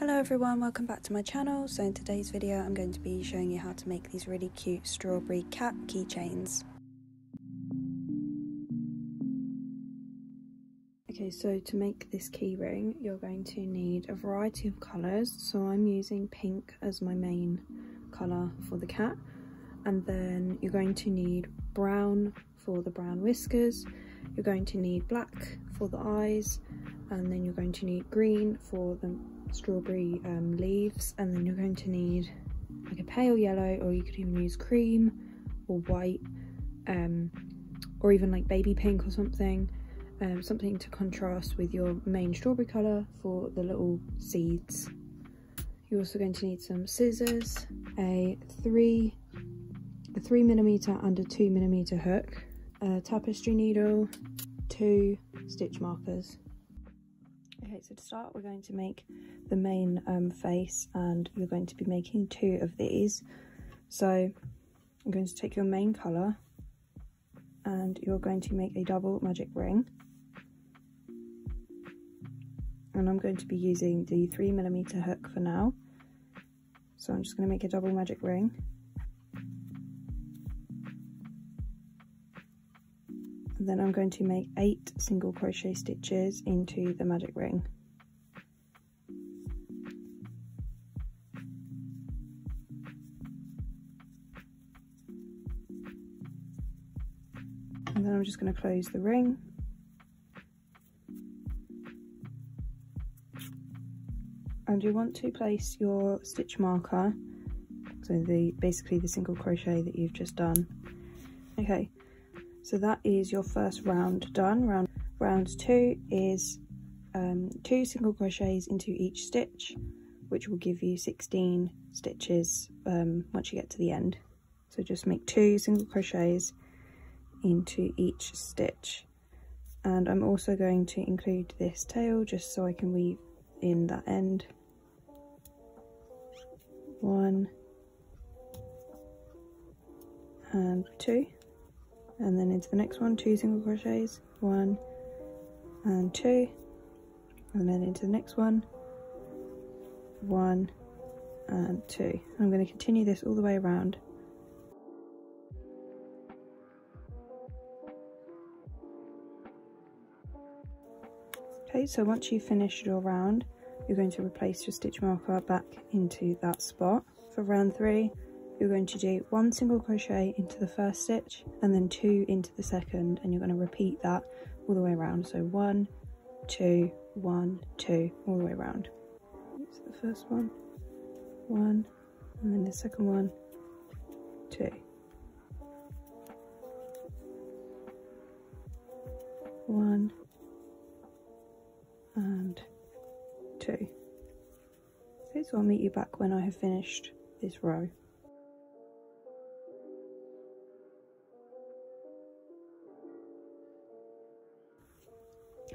Hello everyone, welcome back to my channel. So in today's video I'm going to be showing you how to make these really cute strawberry cat keychains. Okay, so to make this key ring you're going to need a variety of colours. So I'm using pink as my main colour for the cat, and then you're going to need brown for the brown whiskers, you're going to need black for the eyes, and then you're going to need green for the strawberry leaves, and then you're going to need like a pale yellow, or you could even use cream or white, or even like baby pink or something, something to contrast with your main strawberry colour for the little seeds. You're also going to need some scissors, a 3mm and a 2mm hook, a tapestry needle, 2 stitch markers. Okay, so to start we're going to make the main face, and you're going to be making 2 of these. So I'm going to take your main colour and you're going to make a double magic ring, and I'm going to be using the 3mm hook for now. So I'm just going to make a double magic ring, and then I'm going to make 8 single crochet stitches into the magic ring. And then I'm just going to close the ring. And you want to place your stitch marker, so basically the single crochet that you've just done. Okay. So that is your first round done. Round two is 2 single crochets into each stitch, which will give you 16 stitches once you get to the end. So just make 2 single crochets into each stitch. And I'm also going to include this tail just so I can weave in that end. 1 and 2. And then into the next one, 2 single crochets, 1 and 2, and then into the next one, 1 and 2. And I'm going to continue this all the way around. Okay, so once you've finished your round, you're going to replace your stitch marker back into that spot. For round 3, you're going to do 1 single crochet into the first stitch and then 2 into the second, and you're going to repeat that all the way around. So 1, 2, 1, 2 all the way around. So the first one, 1, and then the second one, 2, 1 and 2. Okay, so I'll meet you back when I have finished this row.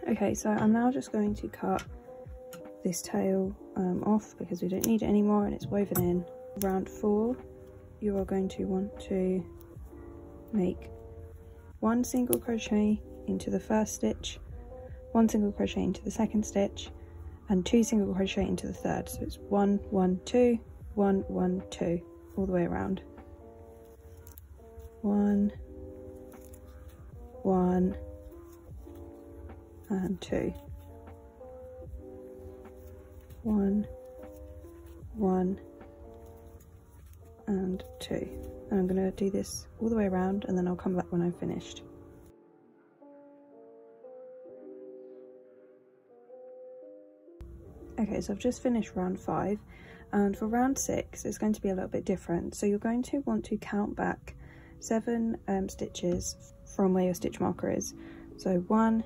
Okay, so I'm now just going to cut this tail off because we don't need it anymore and it's woven in. Round 4, you are going to want to make 1 single crochet into the first stitch, 1 single crochet into the second stitch, and 2 single crochet into the third. So it's 1, 1, 2, 1, 1, 2 all the way around. 1, 1 and 2, 1, 1 and 2, and I'm going to do this all the way around, and then I'll come back when I'm finished. Okay, so I've just finished round 5, and for round 6 it's going to be a little bit different. So you're going to want to count back 7 stitches from where your stitch marker is. So 1,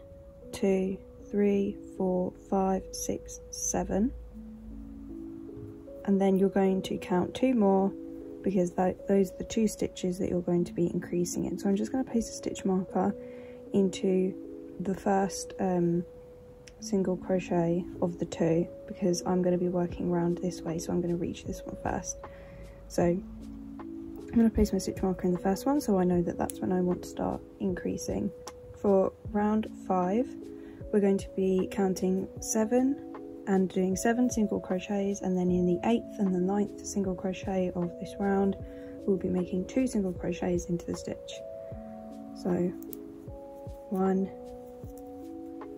2, 3, 4, 5, 6, 7, and then you're going to count 2 more because those are the 2 stitches that you're going to be increasing in. So I'm just going to place a stitch marker into the first single crochet of the 2 because I'm going to be working around this way, so I'm going to reach this one first. So I'm going to place my stitch marker in the first one so I know that that's when I want to start increasing. For round 5, we're going to be counting 7 and doing 7 single crochets, and then in the 8th and the 9th single crochet of this round we'll be making 2 single crochets into the stitch. So 1,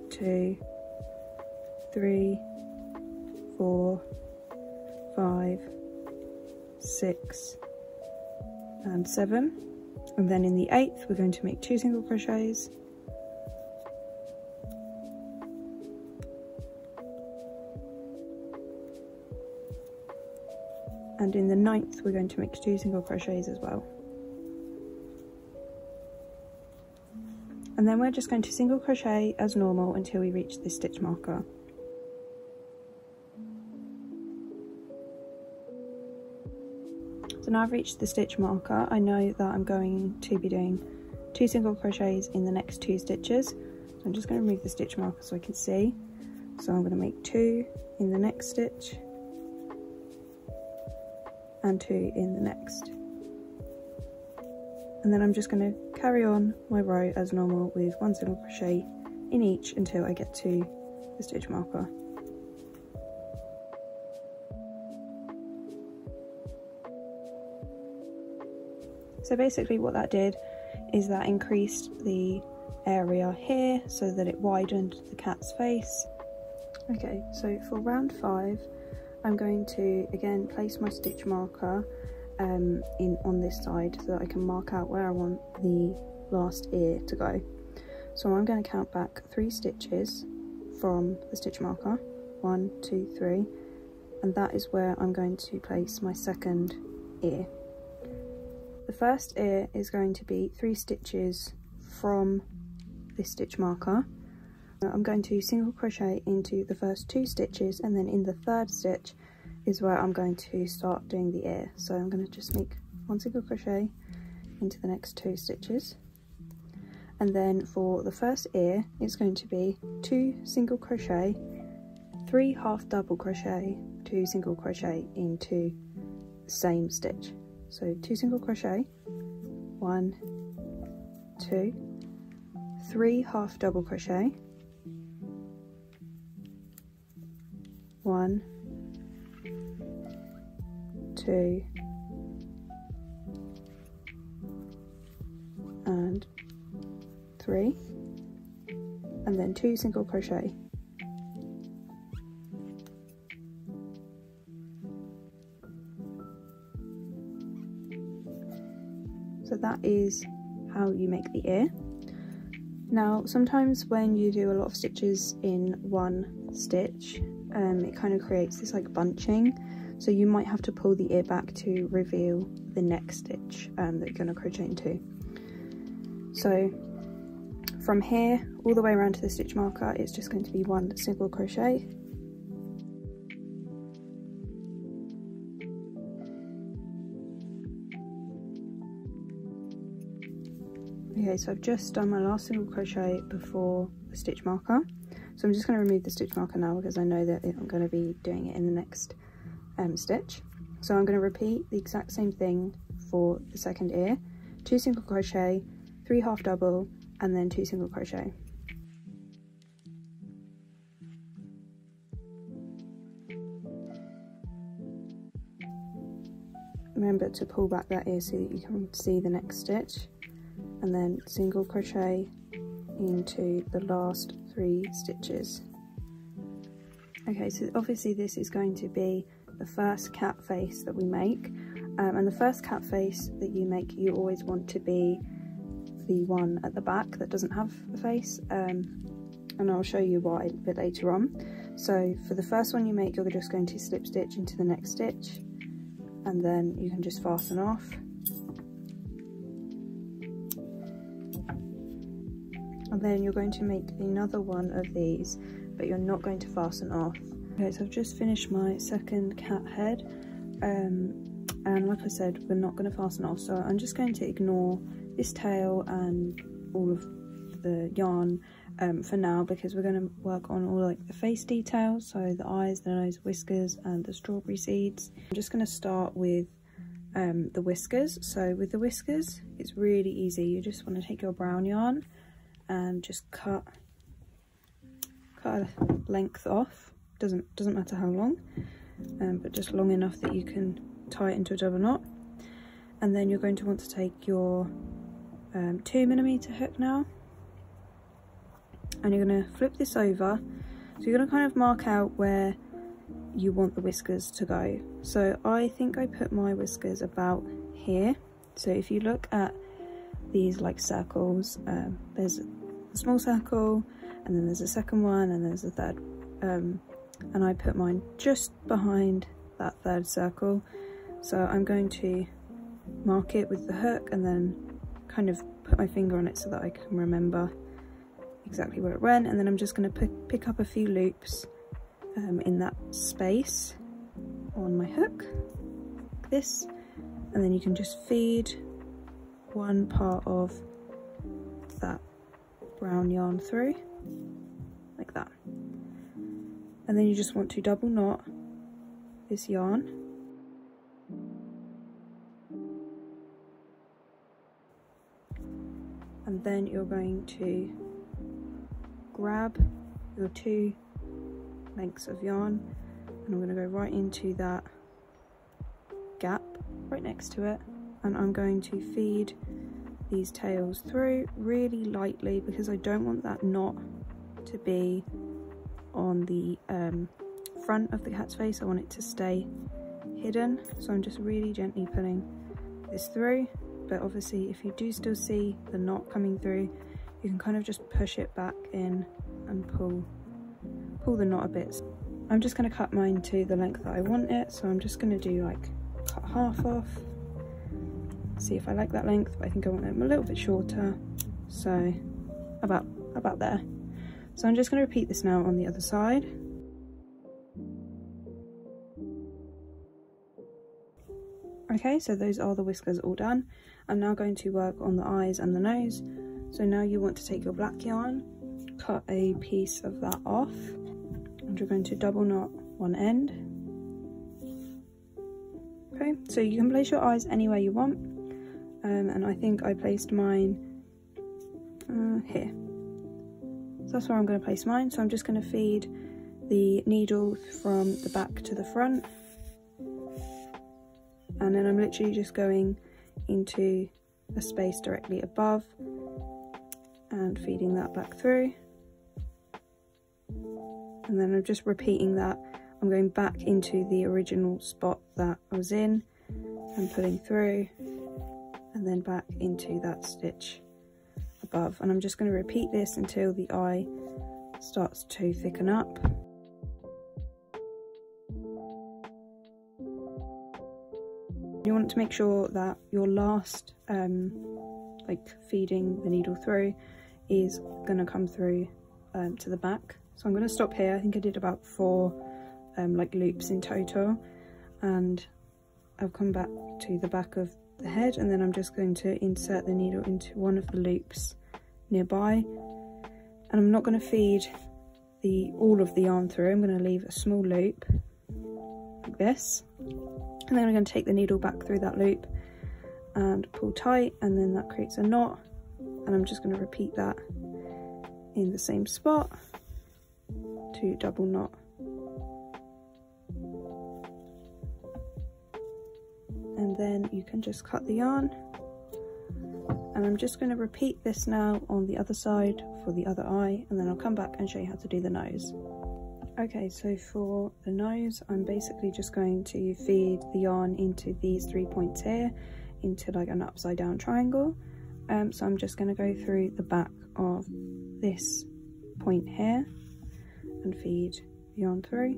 2, 3, 4, 5, 6 and 7, and then in the 8th we're going to make 2 single crochets, and in the 9th we're going to make 2 single crochets as well. And then we're just going to single crochet as normal until we reach this stitch marker. So now I've reached the stitch marker, I know that I'm going to be doing 2 single crochets in the next 2 stitches. So I'm just going to remove the stitch marker so I can see. So I'm going to make 2 in the next stitch and 2 in the next. And then I'm just going to carry on my row as normal with 1 single crochet in each until I get to the stitch marker. So basically what that did is that increased the area here so that it widened the cat's face. Okay, so for round 5 I'm going to again place my stitch marker on this side so that I can mark out where I want the last ear to go. So I'm going to count back 3 stitches from the stitch marker, 1, 2, 3, and that is where I'm going to place my second ear. The first ear is going to be 3 stitches from this stitch marker. Now I'm going to single crochet into the first 2 stitches, and then in the 3rd stitch is where I'm going to start doing the ear. So I'm going to just make 1 single crochet into the next 2 stitches, and then for the first ear it's going to be 2 single crochet, 3 half double crochet, 2 single crochet into the same stitch. So 2 single crochet, 1, 2, 3 half double crochet, 1, 2 and 3, and then 2 single crochet. So that is how you make the ear. Now sometimes when you do a lot of stitches in one stitch, it kind of creates this like bunching. So you might have to pull the ear back to reveal the next stitch that you're going to crochet into. So from here all the way around to the stitch marker it's just going to be 1 single crochet. Okay, so I've just done my last single crochet before the stitch marker. So I'm just going to remove the stitch marker now because I know that I'm going to be doing it in the next stitch. So I'm going to repeat the exact same thing for the second ear, 2 single crochet, 3 half double, and then 2 single crochet. Remember to pull back that ear so that you can see the next stitch, and then single crochet into the last 3 stitches. Okay, so obviously this is going to be the first cat face that we make, and the first cat face that you make you always want to be the one at the back that doesn't have a face, and I'll show you why a bit later on. So for the first one you make you're just going to slip stitch into the next stitch, and then you can just fasten off, and then you're going to make another one of these but you're not going to fasten off. Okay, so I've just finished my second cat head, and like I said we're not going to fasten off, so I'm just going to ignore this tail and all of the yarn for now, because we're going to work on all like the face details, so the eyes, the nose, whiskers and the strawberry seeds. I'm just going to start with the whiskers. So with the whiskers it's really easy, you just want to take your brown yarn and just cut a length off doesn't matter how long, but just long enough that you can tie it into a double knot. And then you're going to want to take your 2mm hook now, and you're going to flip this over. So you're going to kind of mark out where you want the whiskers to go. So I think I put my whiskers about here. So if you look at these like circles, there's a small circle, and then there's a second one, and there's a third, and I put mine just behind that third circle. So I'm going to mark it with the hook and then kind of put my finger on it so that I can remember exactly where it went. And then I'm just going to pick up a few loops in that space on my hook like this, and then you can just feed one part of that brown yarn through like that, and then you just want to double knot this yarn. And then you're going to grab your two lengths of yarn, and I'm going to go right into that gap right next to it, and I'm going to feed these tails through really lightly, because I don't want that knot to be on the front of the cat's face. I want it to stay hidden, so I'm just really gently pulling this through. But obviously if you do still see the knot coming through, you can kind of just push it back in and pull the knot a bit. I'm just going to cut mine to the length that I want it, so I'm just going to do like cut half off, see if I like that length, but I think I want them a little bit shorter, so about there. So I'm just going to repeat this now on the other side. Okay, so those are the whiskers all done. I'm now going to work on the eyes and the nose. So now you want to take your black yarn, cut a piece of that off, and you're going to double knot one end. Okay, so you can place your eyes anywhere you want, and I think I placed mine here. So that's where I'm going to place mine. So I'm just going to feed the needle from the back to the front, and then I'm literally just going into a space directly above and feeding that back through, and then I'm just repeating that. I'm going back into the original spot that I was in and pulling through, and then back into that stitch above, and I'm just going to repeat this until the eye starts to thicken up. You want to make sure that your last like feeding the needle through is going to come through to the back. So I'm going to stop here. I think I did about 4 like loops in total, and I've come back to the back of the head, and then I'm just going to insert the needle into one of the loops nearby, and I'm not going to feed all of the yarn through. I'm going to leave a small loop like this, and then I'm going to take the needle back through that loop and pull tight, and then that creates a knot, and I'm just going to repeat that in the same spot to double knot. And then you can just cut the yarn, and I'm just going to repeat this now on the other side for the other eye, and then I'll come back and show you how to do the nose. Okay, so for the nose, I'm basically just going to feed the yarn into these 3 points here, into like an upside down triangle. So I'm just going to go through the back of this point here and feed the yarn through,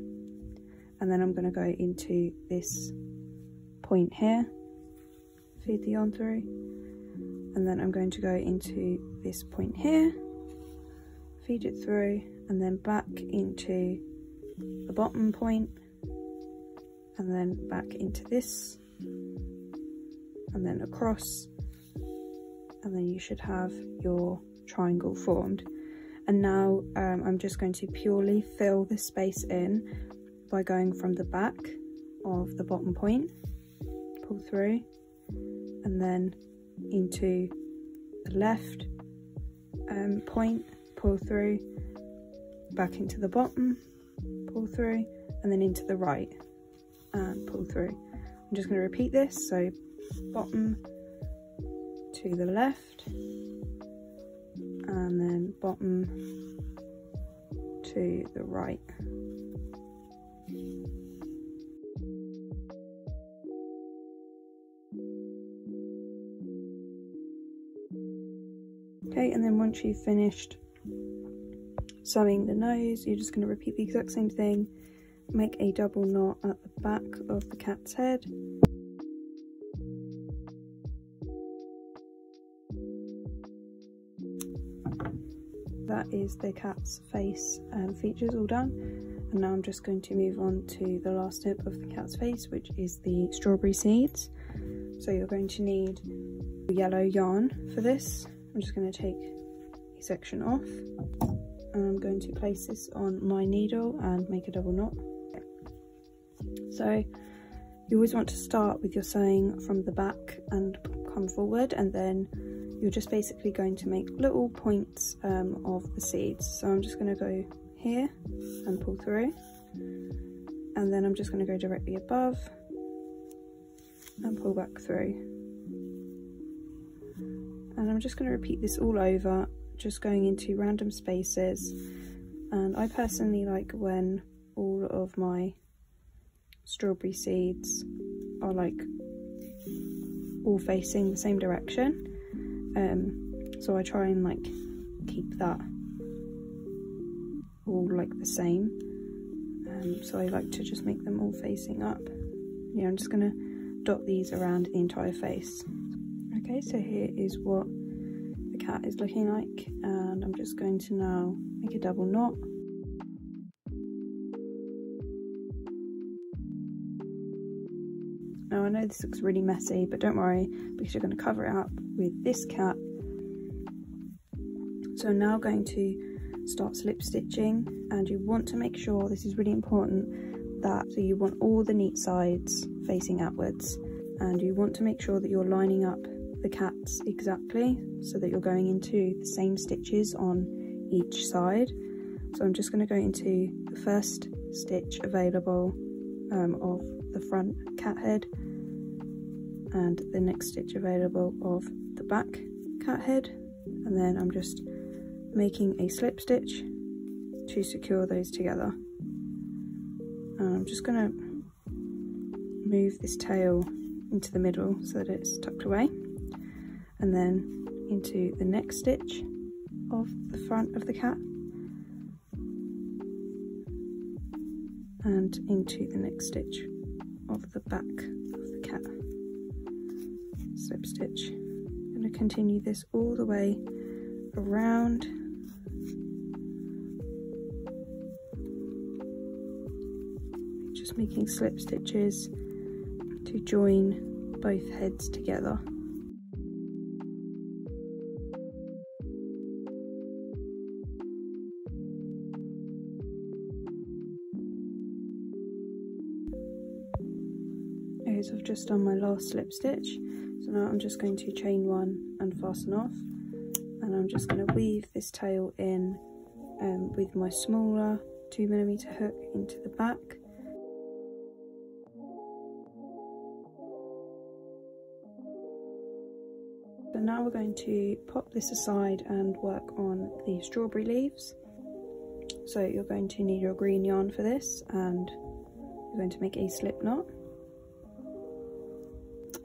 and then I'm going to go into this point here, feed the yarn through, and then I'm going to go into this point here, feed it through, and then back into the bottom point, and then back into this, and then across, and then you should have your triangle formed. And now I'm just going to purely fill this space in by going from the back of the bottom point, pull through, and then into the left point, pull through, back into the bottom, pull through, and then into the right and pull through. I'm just going to repeat this, so bottom to the left and then bottom to the right. Okay, and then once you've finished sewing the nose, you're just going to repeat the exact same thing. Make a double knot at the back of the cat's head. That is the cat's face and features all done. And now I'm just going to move on to the last step of the cat's face, which is the strawberry seeds. So you're going to need yellow yarn for this. I'm just going to take a section off, and I'm going to place this on my needle and make a double knot. So you always want to start with your sewing from the back and come forward, and then you're just basically going to make little points of the seeds. So I'm just going to go here and pull through, and then I'm just going to go directly above and pull back through. And I'm just going to repeat this all over, just going into random spaces. And I personally like when all of my strawberry seeds are like all facing the same direction, so I try and like keep that all like the same, so I like to just make them all facing up. Yeah, I'm just gonna dot these around the entire face. Okay, so here is what the cat is looking like, and I'm just going to now make a double knot. Now I know this looks really messy, but don't worry, because you're going to cover it up with this cat. So I'm now going to start slip stitching, and you want to make sure, this is really important, that so you want all the neat sides facing outwards, and you want to make sure that you're lining up the cats exactly, so that you're going into the same stitches on each side. So I'm just going to go into the first stitch available of the front cat head, and the next stitch available of the back cat head, and then I'm just making a slip stitch to secure those together. And I'm just going to move this tail into the middle so that it's tucked away, and then into the next stitch of the front of the cat, and into the next stitch of the back of the cat. Slip stitch. I'm going to continue this all the way around. Just making slip stitches to join both heads together. Okay, so I've just done my last slip stitch, so now I'm just going to chain one and fasten off, and I'm just going to weave this tail in with my smaller 2mm hook into the back. So now we're going to pop this aside and work on the strawberry leaves. So you're going to need your green yarn for this, and you're going to make a slip knot.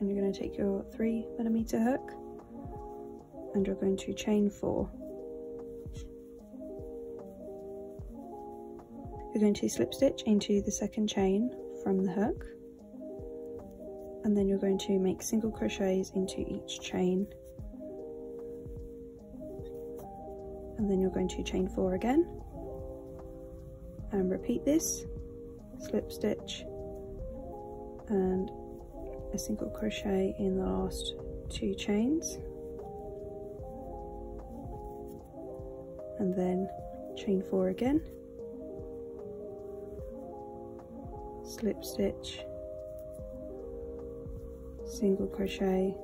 And you're going to take your 3mm hook, and you're going to chain 4. You're going to slip stitch into the second chain from the hook, and then you're going to make single crochets into each chain, and then you're going to chain 4 again, and repeat this, slip stitch and a single crochet in the last 2 chains, and then chain 4 again, slip stitch, single crochet,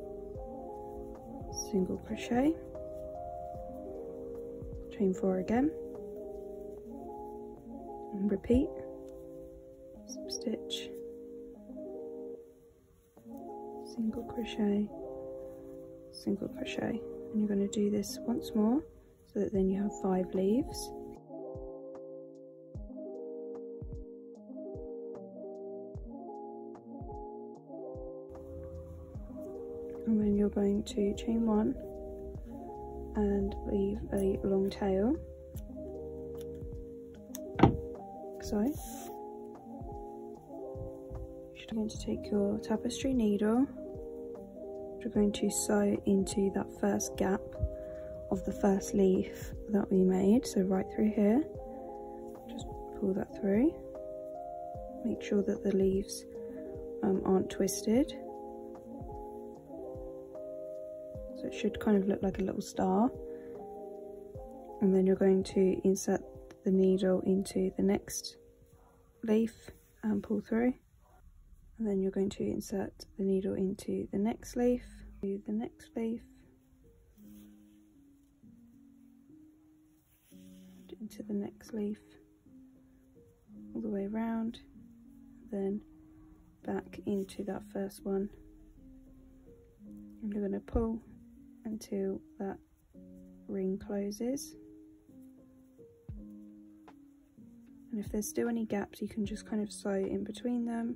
chain 4 again, and repeat. Slip stitch, single crochet, single crochet, and you're going to do this once more so that then you have 5 leaves. And then you're going to chain 1 and leave a long tail, like so. You're going to take your tapestry needle, you're going to sew into that first gap of the first leaf that we made, so right through here, just pull that through, make sure that the leaves aren't twisted. So it should kind of look like a little star, and then you're going to insert the needle into the next leaf and pull through. And then you're going to insert the needle into the next leaf, to the next leaf, and into the next leaf, all the way around, then back into that first one. And you're going to pull until that ring closes. And if there's still any gaps, you can just kind of sew in between them.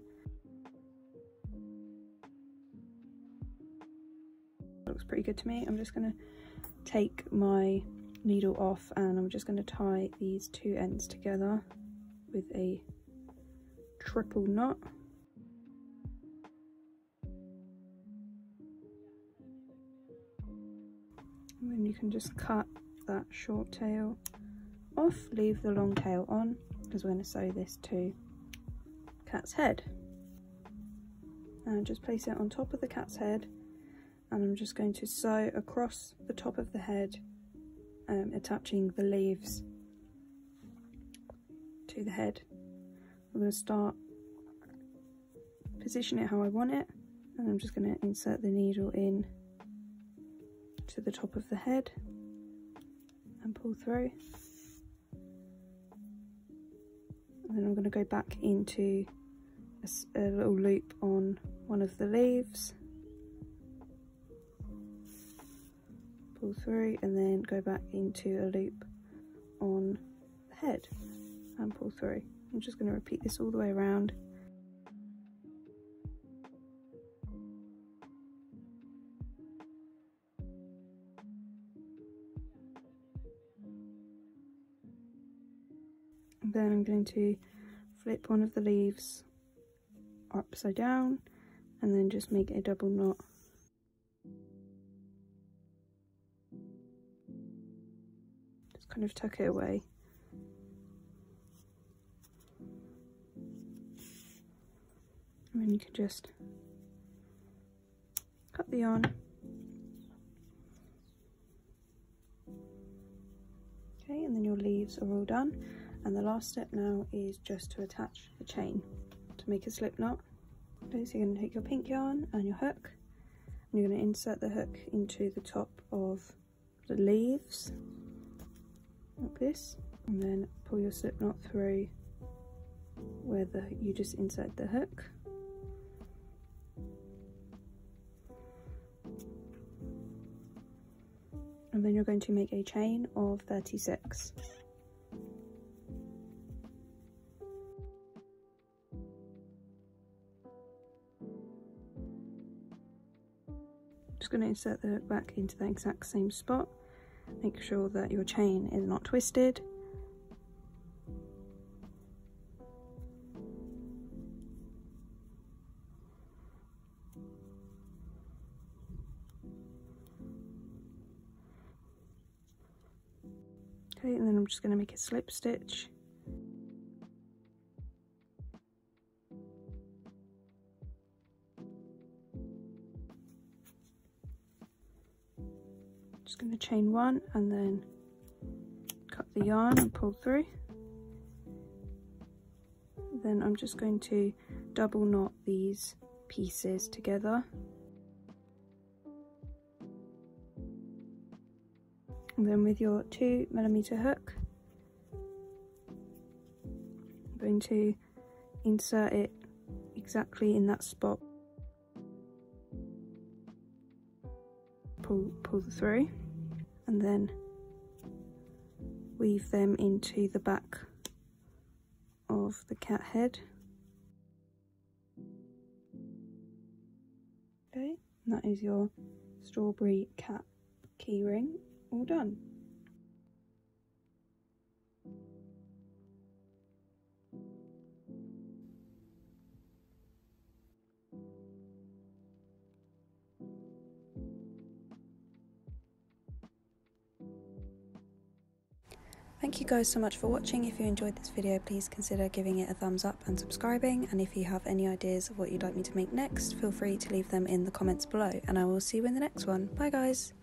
Looks pretty good to me. I'm just going to take my needle off and I'm just going to tie these 2 ends together with a triple knot. And then you can just cut that short tail off, leave the long tail on, because we're going to sew this to cat's head. And just place it on top of the cat's head. And I'm just going to sew across the top of the head, attaching the leaves to the head. I'm going to start, position it how I want it, and I'm just going to insert the needle in to the top of the head and pull through. And then I'm going to go back into a little loop on one of the leaves. Pull through and then go back into a loop on the head and pull through. I'm just going to repeat this all the way around. And then I'm going to flip one of the leaves upside down and then just make a double knot. Kind of tuck it away. And then you can just cut the yarn. Okay, and then your leaves are all done. And the last step now is just to attach the chain to make a slip knot. Okay, so you're going to take your pink yarn and your hook, and you're going to insert the hook into the top of the leaves, like this, and then pull your slip knot through where you just insert the hook. And then you're going to make a chain of 36. Just going to insert the hook back into the exact same spot. Make sure that your chain is not twisted. Okay, and then I'm just going to make a slip stitch. Just going to chain 1 and then cut the yarn and pull through. Then I'm just going to double knot these pieces together. And then with your 2mm hook, I'm going to insert it exactly in that spot. Pull through, and then weave them into the back of the cat head. Okay, and that is your strawberry cat keyring all done. Thank you guys so much for watching. If you enjoyed this video, please consider giving it a thumbs up and subscribing, and if you have any ideas of what you'd like me to make next, feel free to leave them in the comments below, and I will see you in the next one. Bye guys!